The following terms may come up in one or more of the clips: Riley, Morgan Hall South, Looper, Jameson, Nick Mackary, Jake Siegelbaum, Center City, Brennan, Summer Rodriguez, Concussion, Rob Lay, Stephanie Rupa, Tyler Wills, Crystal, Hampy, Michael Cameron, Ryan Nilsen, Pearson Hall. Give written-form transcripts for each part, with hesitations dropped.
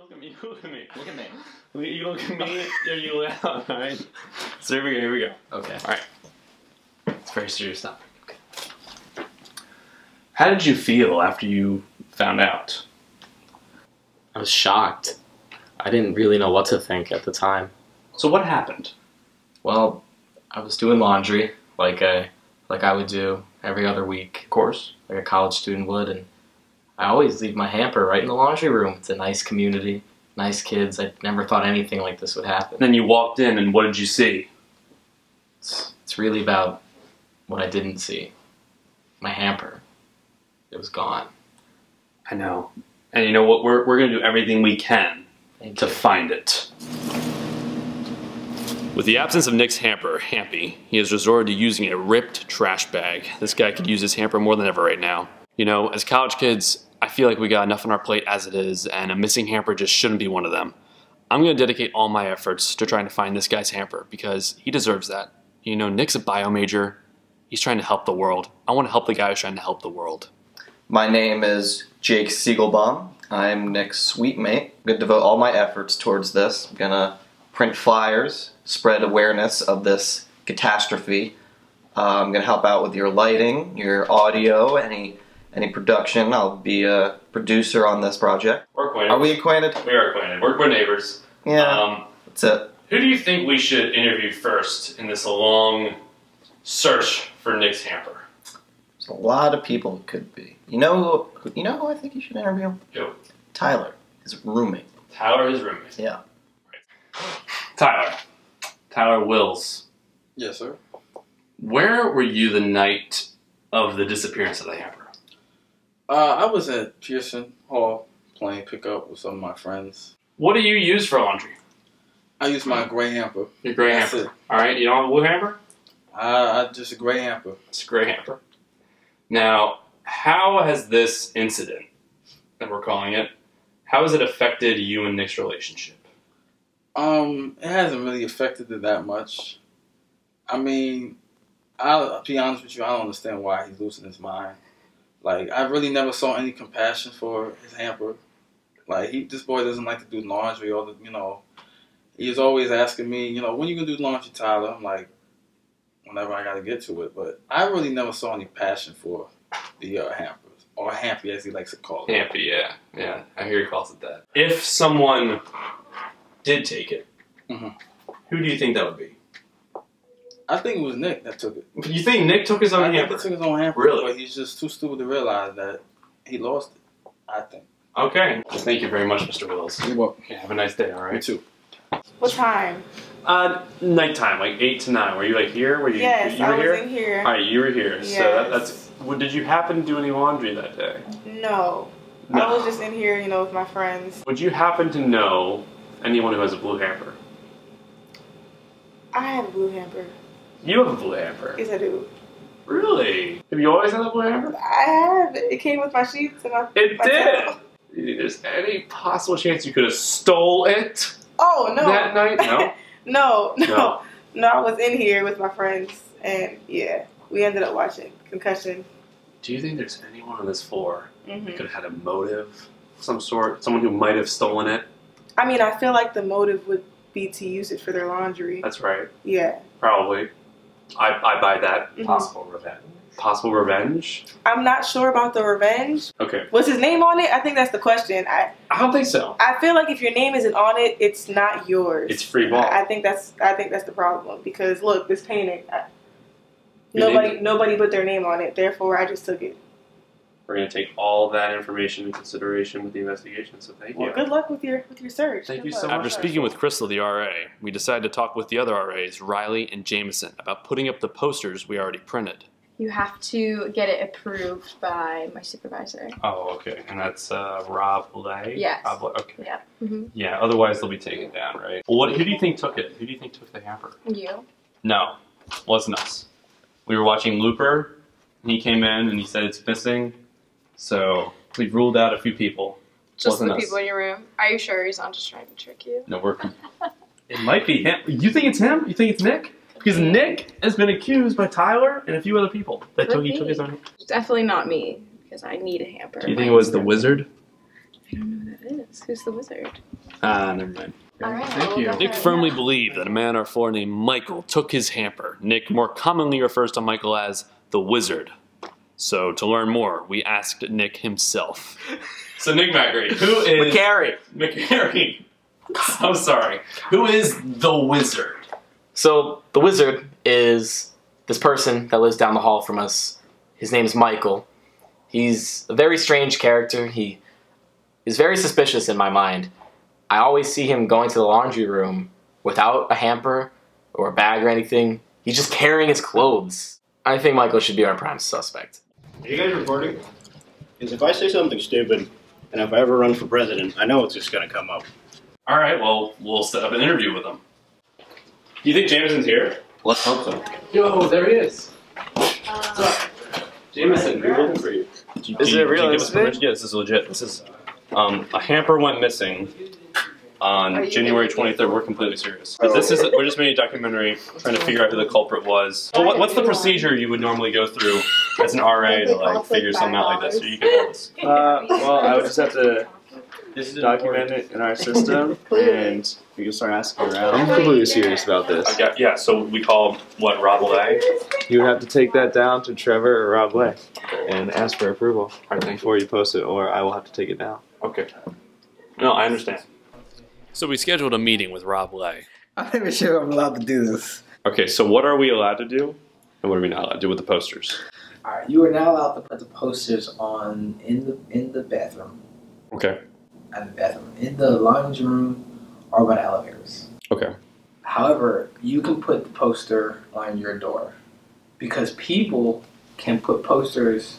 Look at me, look at me. Look at me. You look at me and you laugh, alright? So here we go. Okay. Alright. It's a very serious topic. Okay. How did you feel after you found out? I was shocked. I didn't really know what to think at the time. So what happened? Well, I was doing laundry like I would do every other week. Of course. Like a college student would, and I always leave my hamper right in the laundry room. It's a nice community, nice kids. I never thought anything like this would happen. Then you walked in, and what did you see? It's really about what I didn't see. My hamper. It was gone. I know. And you know what? We're going to do everything we can to find it. With the absence of Nick's hamper, Hampy, he has resorted to using a ripped trash bag. This guy could use his hamper more than ever right now. You know, as college kids, I feel like we got enough on our plate as it is, and a missing hamper just shouldn't be one of them. I'm going to dedicate all my efforts to trying to find this guy's hamper, because he deserves that. You know, Nick's a bio major. He's trying to help the world. I want to help the guy who's trying to help the world. My name is Jake Siegelbaum. I'm Nick's sweet mate. I'm going to devote all my efforts towards this. I'm going to print flyers, spread awareness of this catastrophe. I'm going to help out with your lighting, your audio, any production. I'll be a producer on this project. We're acquainted. Are we acquainted? We are acquainted. We're neighbors. Yeah, that's it. Who do you think we should interview first in this long search for Nick's hamper? There's a lot of people it could be. You know who I think you should interview? Who? Tyler, his roommate. Tyler, his roommate? Yeah. Right. Tyler Wills. Yes, sir. Where were you the night of the disappearance of the hamper? I was at Pearson Hall playing pickup with some of my friends. What do you use for laundry? I use my gray hamper. Your gray hamper. It. All right. You don't have a blue hamper? Just a gray hamper. It's a gray hamper. Now, how has this incident, that we're calling it, how has it affected you and Nick's relationship? It hasn't really affected it that much. I mean, I'll be honest with you, I don't understand why he's losing his mind. Like, I really never saw any compassion for his hamper. Like, this boy doesn't like to do laundry or, you know, he's always asking me, you know, when you gonna do laundry, Tyler? I'm like, whenever I gotta get to it. But I really never saw any passion for the hampers, or Hampy as he likes to call it. Hampy, yeah. Yeah, I hear he calls it that. If someone did take it, who do you think that would be? I think it was Nick that took it. You think Nick took his own hamper? He took his own hamper. Really? But he's just too stupid to realize that he lost it, I think. Okay. Thank you very much, Mr. Wills. You're welcome. Okay, have a nice day, all right? You too. What time? Nighttime, like 8 to 9. Were you, like, here? Were you, yes, I was in here. All right, you were here. Yes. So that's... Well, did you happen to do any laundry that day? No. No. I was just in here, you know, with my friends. Would you happen to know anyone who has a blue hamper? I have a blue hamper. You have a blue hamper? Yes, I do. Really? Have you always had a blue hamper? I have. It came with my sheets and I... It did! Do you think there's any possible chance you could have stole it? Oh, no. That night? No? No, I was in here with my friends and, yeah, we ended up watching Concussion. Do you think there's anyone on this floor that could have had a motive of some sort? Someone who might have stolen it? I mean, I feel like the motive would be to use it for their laundry. That's right. Yeah. Probably. I buy that. Possible revenge. Possible revenge? I'm not sure about the revenge. Okay. Was his name on it? I think that's the question. I don't think so. I feel like if your name isn't on it, it's not yours. It's free ball. I think that's the problem, because look, this painting, nobody put their name on it. Therefore, I just took it. We're going to take all that information into consideration with the investigation, so thank you. Well, good luck with your search. Thank you so much. After speaking with Crystal, the RA, we decided to talk with the other RAs, Riley and Jameson, about putting up the posters we already printed. You have to get it approved by my supervisor. Oh, okay. And that's Rob Lay? Yes. Rob Lay. Okay. Yeah. Yeah, otherwise they'll be taken down, right? Well, who do you think took it? Who do you think took the hamper? You. No. It wasn't us. We were watching Looper, and he came in and he said it's missing. So we've ruled out a few people. Just the people in your room. Are you sure he's not just trying to trick you? No, we're... It might be him. You think it's him? You think it's Nick? Because Nick has been accused by Tyler and a few other people that took his own. Definitely not me, because I need a hamper. Do you think it was the wizard? I don't know who that is. Who's the wizard? Ah, never mind. All right, thank you. Nick firmly believed that a man or four named Michael took his hamper. Nick more commonly refers to Michael as the wizard. So to learn more, we asked Nick himself. So Nick Mackary, who is... Mackary. Mackary. I'm sorry. Who is the wizard? So the wizard is this person that lives down the hall from us. His name's Michael. He's a very strange character. He is very suspicious in my mind. I always see him going to the laundry room without a hamper or a bag or anything. He's just carrying his clothes. I think Michael should be our prime suspect. Are you guys recording? Because if I say something stupid, and if I ever run for president, I know it's just going to come up. All right, well, we'll set up an interview with him. Do you think Jameson's here? Let's hope so. Yo, there he is. What's up? Jameson, we're looking for you. Is it real? Yes, this is legit. This is a hamper went missing on January 23rd. We're completely serious. This is we're just making a documentary trying to figure out who the culprit was. So what's the procedure you would normally go through as an RA to like figure something out like this? So you can help us. Well, I would just have to document it in our system, and we can start asking around. I'm completely serious about this. Yeah, so we call what, Rob Lay? You would have to take that down to Trevor or Rob Lay and ask for approval before you post it, or I will have to take it down. Okay. No, I understand. So we scheduled a meeting with Rob Lay. I'm not even sure I'm allowed to do this. Okay, so what are we allowed to do, and what are we not allowed to do with the posters? All right, you are now allowed to put the posters on in the bathroom. Okay. At the bathroom, in the lounge room, or by the elevators. Okay. However, you can put the poster on your door, because people can put posters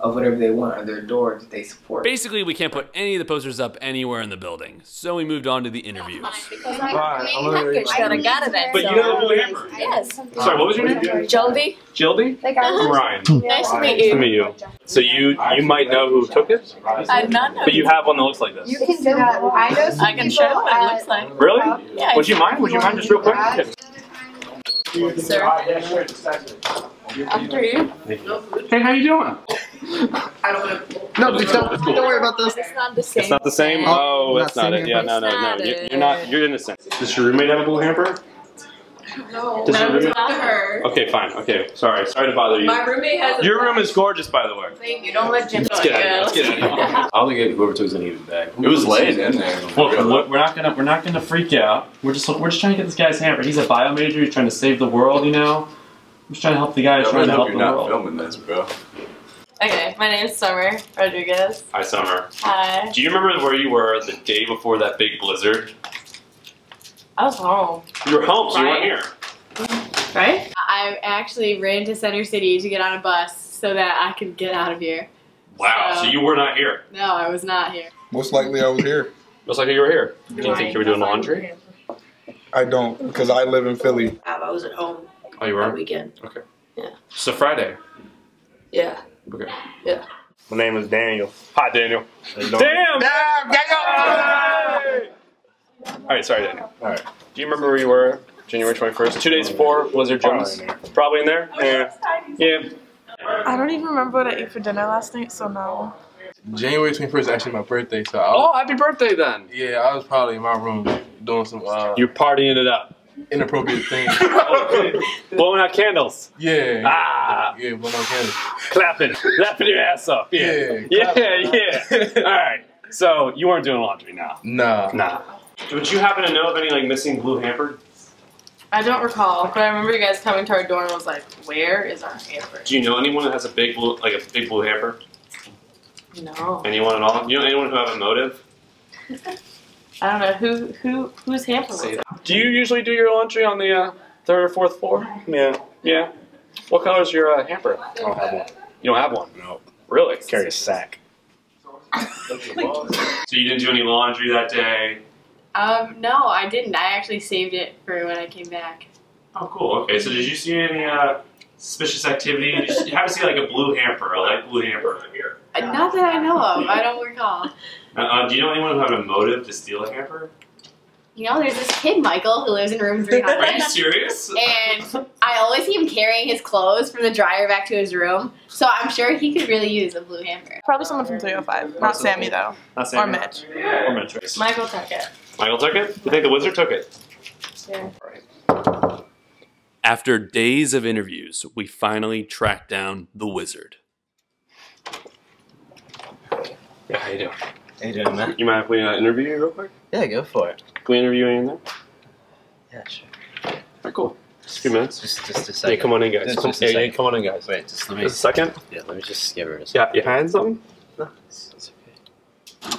of whatever they want on their door that they support. Basically, we can't put any of the posters up anywhere in the building, so we moved on to the interviews. But you have a blue hamper. Yes. Sorry, what was your name? Jildy. Jildy? Ryan. Nice to meet you. Nice to meet you. So you might know who took it? I've not known. But you have one that looks like this. You can do that. I know some people. I can show what it looks like. Really? Yeah. Would you mind? Would you mind just real quick? Sir. After you. Hey, how you doing? I don't want to. No, don't worry about this. It's not the same. It's not the same? Oh, that's not it. Yeah, no. You're innocent. Does your roommate have a blue hamper? No. No, it's not her. Okay, fine. Okay, sorry to bother you. My roommate has. Your room is gorgeous, by the way. Thank you. Don't let Jim. Let's get out of here. I don't think whoever took any of the bag. It was laid in there. Well, we're not gonna freak you out. We're just trying to get this guy's hamper. He's a bio major. He's trying to save the world. You know. I'm just trying to help the guy. Trying to help the world. You're not filming this, bro. Okay, my name is Summer Rodriguez. Hi, Summer. Hi. Do you remember where you were the day before that big blizzard? I was home. You were home, so you weren't here. Right? I actually ran to Center City to get on a bus so that I could get out of here. Wow, so you were not here? No, I was not here. Most likely I was here. Most likely you were here. Do you think you were doing laundry? I don't, because I live in Philly. I was at home. Oh, you were? That weekend. Okay. Yeah. So Friday? Yeah. Okay. Yeah. My name is Daniel. Hi, Daniel. Damn, Daniel! All right, sorry, Daniel. All right. Do you remember where you were January 21st? 2 days before Blizzard Jones. Probably in there. Yeah. I don't even remember what I ate for dinner last night, so no. January 21st is actually my birthday, so. Oh, happy birthday then! Yeah, I was probably in my room doing some. You're partying it up. Inappropriate things. Blowing out candles. Yeah. Ah. Yeah, blowing out candles. Clapping your ass up. Yeah. All right. So you weren't doing laundry now. Nah. Would you happen to know of any like missing blue hamper? I don't recall, but I remember you guys coming to our door and was like, "Where is our hamper?" Do you know anyone that has a big blue hamper? No. Anyone at all? You know anyone who have a motive? I don't know whose hamper was it? Do you usually do your laundry on the third or fourth floor? Yeah. What color is your hamper? I don't have one. You don't have one? No. Really? I carry a sack. So you didn't do any laundry that day? No, I didn't. I actually saved it for when I came back. Oh, cool. Okay, so did you see any suspicious activity? Did you have to see like a blue hamper, a light blue hamper over here? Not that I know of. I don't recall. Do you know anyone who had a motive to steal a hamper? you know, there's this kid, Michael, who lives in room 300. Are you serious? And I always see him carrying his clothes from the dryer back to his room, so I'm sure he could really use a blue hammer. Probably someone from 305. Not Sammy, though. Not Sammy. Or Mitch. Yeah. Or Mitch. Michael took it. Michael took it? You think the wizard took it? Yeah. Right. After days of interviews, we finally tracked down the wizard. Yeah, how you doing? How you doing, man? You mind if we interview you real quick? Yeah, go for it. Can we interview you in there? Yeah, sure. All right, cool. Just a few minutes. Just a second. Yeah, come on in, guys. Come on in, guys. Wait, just let me... Just a second? Yeah, let me just give her a second. Yeah, you hiding something? No, it's okay.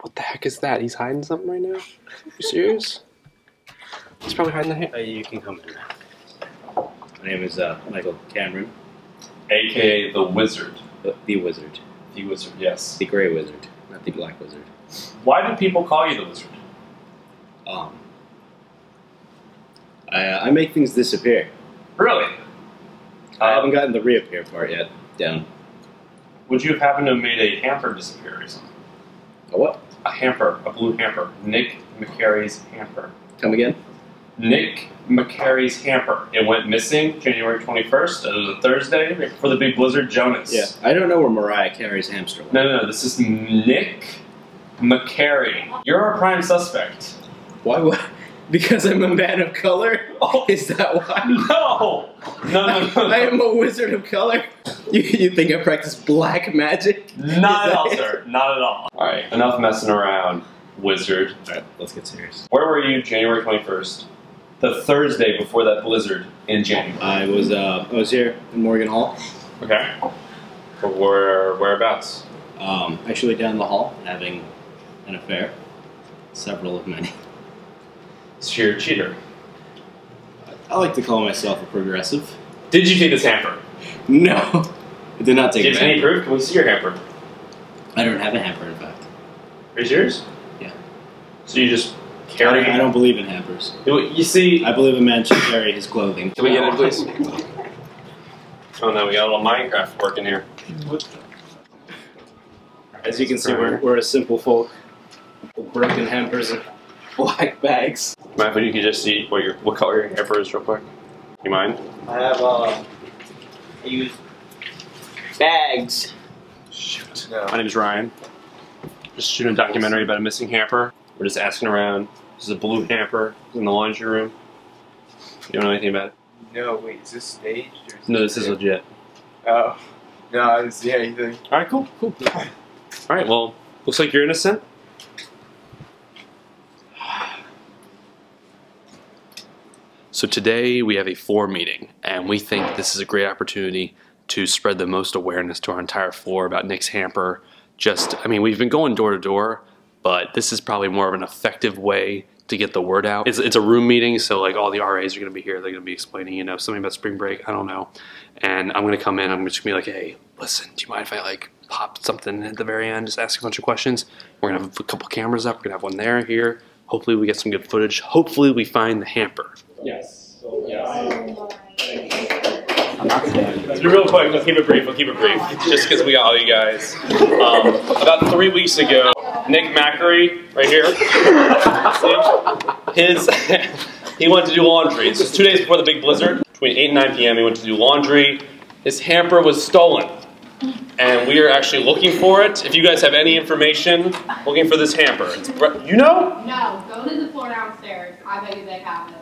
What the heck is that? He's hiding something right now? You serious? He's probably hiding the hand. You can come in now. My name is Michael Cameron. A.K.A. the Wizard. The Wizard. The Wizard, yes. The Grey Wizard, not the Black Wizard. Why do people call you the Wizard? I make things disappear. Really? I haven't gotten the reappear part yet down. Would you have happened to have made a hamper disappear recently? A what? A hamper, a blue hamper. Nick Mackary's hamper. Come again? Nick Mackary's hamper. It went missing January 21st. It was a Thursday for the big blizzard, Jonas. Yeah, I don't know where Mariah Carey's hamster went. No, this is Nick Mackary. You're our prime suspect. Why? Because I'm a man of color? Oh. Is that why? No. I am a wizard of color. You think I practice black magic? Not at all, sir. Not at all. All right, enough messing around, wizard. All right, let's get serious. Where were you January 21st? The Thursday before that blizzard in January. I was here in Morgan Hall. Okay. Whereabouts? Actually down the hall, having an affair. Several of many. So you're a cheater. I like to call myself a progressive. Did you take this hamper? No. I did not take it. Is there any proof? Can we see your hamper? I don't have a hamper, in fact. Are you serious? Yeah. So you just... I don't believe in hampers. You see... I believe a man should carry his clothing. Can we get it, please? Oh no, we got a little Minecraft working here. As you can see, we're a simple folk. With broken hampers and black bags. Mind if you could just see what color your hamper is real quick? You mind? I use bags. Shoot. No. My name is Ryan. Just shooting a documentary about a missing hamper. We're just asking around. This is a blue hamper in the laundry room. You don't know anything about it? No, wait, is this staged? Or is this is legit. Oh, no, I didn't see anything. All right, cool. All right, well, looks like you're innocent. So today we have a floor meeting, and we think this is a great opportunity to spread the most awareness to our entire floor about Nick's hamper. We've been going door to door, but this is probably more of an effective way to get the word out. It's a room meeting, so like all the RAs are gonna be here. They're gonna be explaining, something about spring break, I don't know. And I'm gonna come in, I'm just gonna be like, hey, listen, do you mind if I pop something at the very end, just ask a bunch of questions? We're gonna have a couple cameras up, we're gonna have one there, here. Hopefully we get some good footage. Hopefully we find the hamper. Yes. Real quick, we'll keep it brief, just because we got all you guys. About 3 weeks ago, Nick Mackary, right here, he went to do laundry. It's just 2 days before the big blizzard. Between 8 and 9 p.m. he went to do laundry. His hamper was stolen, and we are actually looking for it. If you guys have any information, looking for this hamper. It's you know? No, go to the floor downstairs. I bet you they have it.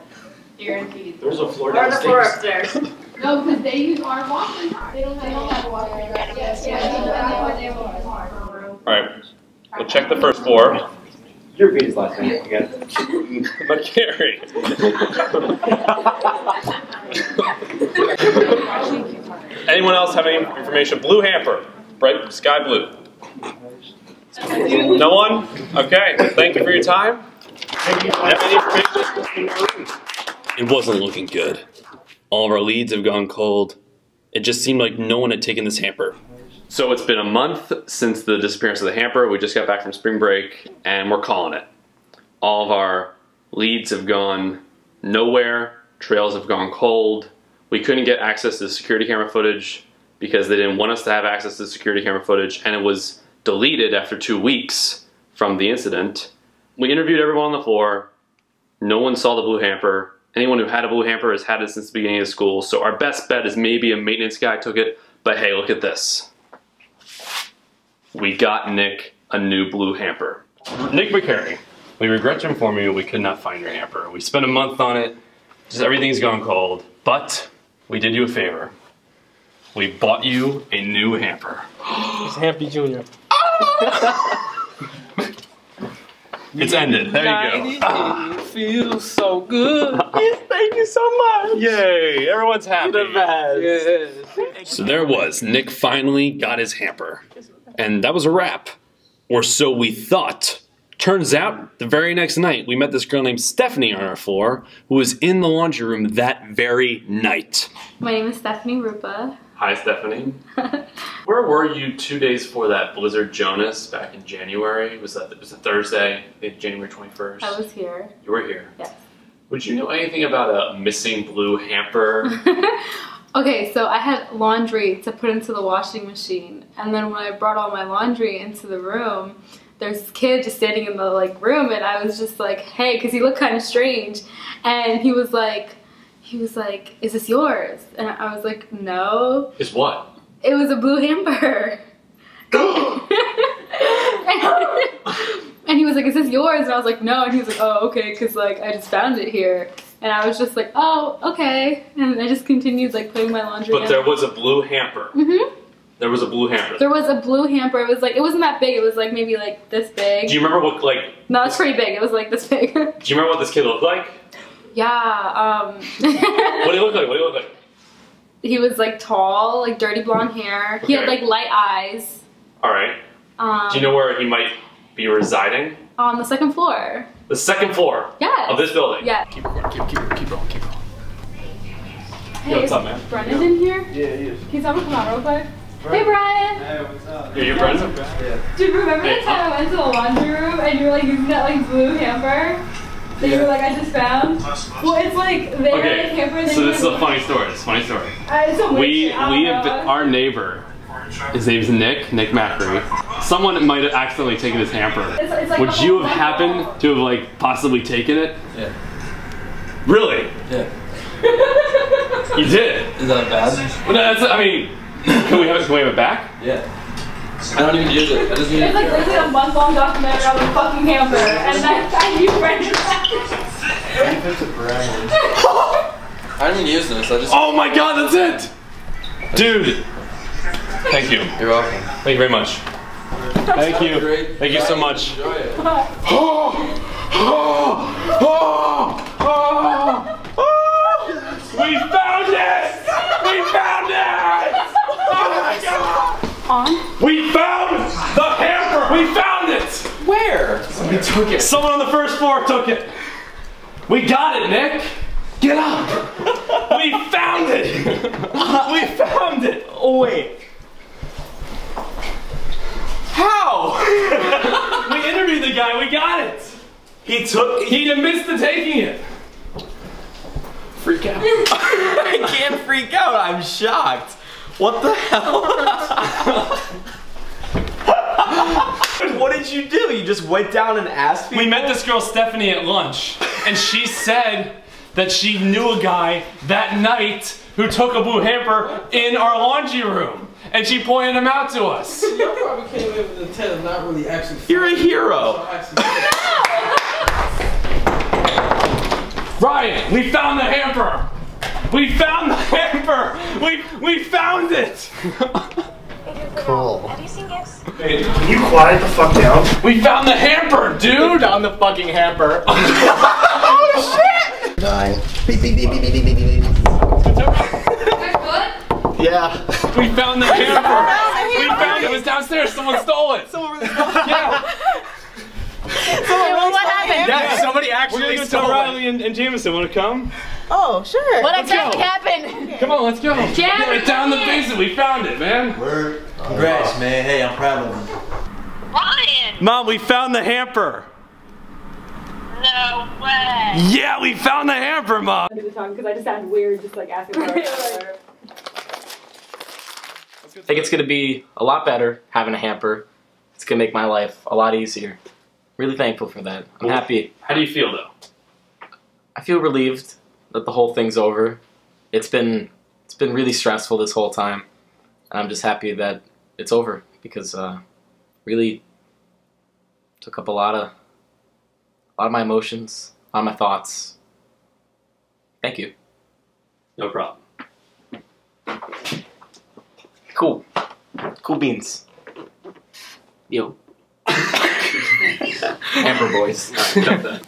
Guaranteed. There's a floor downstairs. Or the floor upstairs. No, because they use our walking cart. They don't have a walking cart. All right. We'll check the first floor. Your beat's last name again. Mackary. Anyone else have any information? Blue hamper. Bright sky blue. No one? Okay. Thank you for your time. It wasn't looking good. All of our leads have gone cold. It just seemed like no one had taken this hamper. So it's been a month since the disappearance of the hamper. We just got back from spring break and we're calling it. All of our leads have gone nowhere. Trails have gone cold. We couldn't get access to the security camera footage because they didn't want us to have access to the security camera footage, and it was deleted after 2 weeks from the incident. We interviewed everyone on the floor. No one saw the blue hamper. Anyone who had a blue hamper has had it since the beginning of school, so our best bet is maybe a maintenance guy took it, but hey, look at this. We got Nick a new blue hamper. Nick Mackary, we regret to inform you we could not find your hamper. We spent a month on it, just everything's gone cold, but we did you a favor. We bought you a new hamper. It's Hampy Jr. It's ended. There you go. Ah. Feels so good. Yes, thank you so much. Yay! Everyone's happy. The best. Yes. So there was. Nick finally got his hamper, and that was a wrap, or so we thought. Turns out, the very next night, we met this girl named Stephanie on our floor, who was in the laundry room that very night. My name is Stephanie Rupa. Hi, Stephanie. Where were you 2 days before that blizzard, Jonas, back in January? Was it Thursday, I think January 21st? I was here. You were here? Yes. Would you know anything about a missing blue hamper? Okay, so I had laundry to put into the washing machine, and then when I brought all my laundry into the room, there's this kid just standing in the room, and I was just like, hey, because he looked kind of strange, and he was like, is this yours? And I was like, no. Is what? It was a blue hamper. And he was like, is this yours? And I was like, no. And he was like, oh, okay, because like I just found it here. And I was just like, oh, okay. And I just continued like putting my laundry in. But there was a blue hamper. Mm-hmm. There was a blue hamper. There was a blue hamper. It was like, it wasn't that big. It was like maybe like this big. Do you remember what like? No, it's pretty big. It was like this big. Do you remember what this kid looked like? Yeah, What did he look like? What did he look like? He was like tall, like dirty blonde hair. Okay. He had like light eyes. Alright. Do you know where he might be residing? On the second floor. The second floor? Yeah. Of this building? Yeah. Keep going, keep going, keep going. Hey, yo, what's up, man? Brennan in here? Yeah, he is. Can someone come out real quick? Hey, Brian! Hey, what's up? You're Brennan? Yeah. Dude, remember the time I went to the laundry room and you were like using that like blue hamper? That you were like, I just found? Well, it's like, they had a camper. So this is a funny story, it's a funny story. Our neighbor, his name's Nick, Nick Mackary. Someone might have accidentally taken his hamper. It's like would you have happened to have like, possibly taken it? Yeah. Really? Yeah. You did? Is that bad? Well, no, that's, I mean, can we have it back? Yeah. I don't even use it. There's like literally a month-long documentary on the fucking hamper, and I knew Brendan. I didn't use this. I just. Oh my god, that's it, dude. Thank you. You're welcome. Thank you very much. Thank you. Thank you so much. Enjoy it. We found it. We found it. Oh my god. We found the hamper! We found it! Where? Somebody took it. Someone on the first floor took it. We got it, Nick! Get up! We found it! We found it! Oh, wait. How? We interviewed the guy, we got it! He'd have missed the taking it. Freak out. I can't freak out, I'm shocked. What the hell? What did you do? You just went down and asked people? We met this girl Stephanie at lunch, and she said that she knew a guy that night who took a blue hamper in our laundry room, and she pointed him out to us. Y'all probably came in with the intent of not really actually. You're a hero. Ryan, we found the hamper. We found the hamper! We found it! Cool. Have you seen gifts? Hey, can you quiet the fuck down? We found the hamper, dude! We found the fucking hamper. Oh shit! Dying. Beep, beep, beep, beep, beep, beep, beep, beep. Yeah. We found the hamper! We found it! It was downstairs! Someone stole it! Someone really stole it! Yeah! What happened? Yeah, somebody actually stole it! Riley and Jameson, wanna come? Oh, sure. What exactly happened? Okay. Come on, let's go. Get right down the basement. We found it, man. Word. Congrats, man. Hey, I'm proud of him. Ryan! Mom, we found the hamper. No way. Yeah, we found the hamper, Mom. Because I just sound weird just like asking for it. I think it's going to be a lot better having a hamper. It's going to make my life a lot easier. Really thankful for that. I'm happy. How do you feel, though? I feel relieved that the whole thing's over. It's been really stressful this whole time, and I'm just happy that it's over, because really took up a lot of my emotions, a lot of my thoughts. Thank you. No problem. Cool. Cool beans. Yo. Amber boys. All right,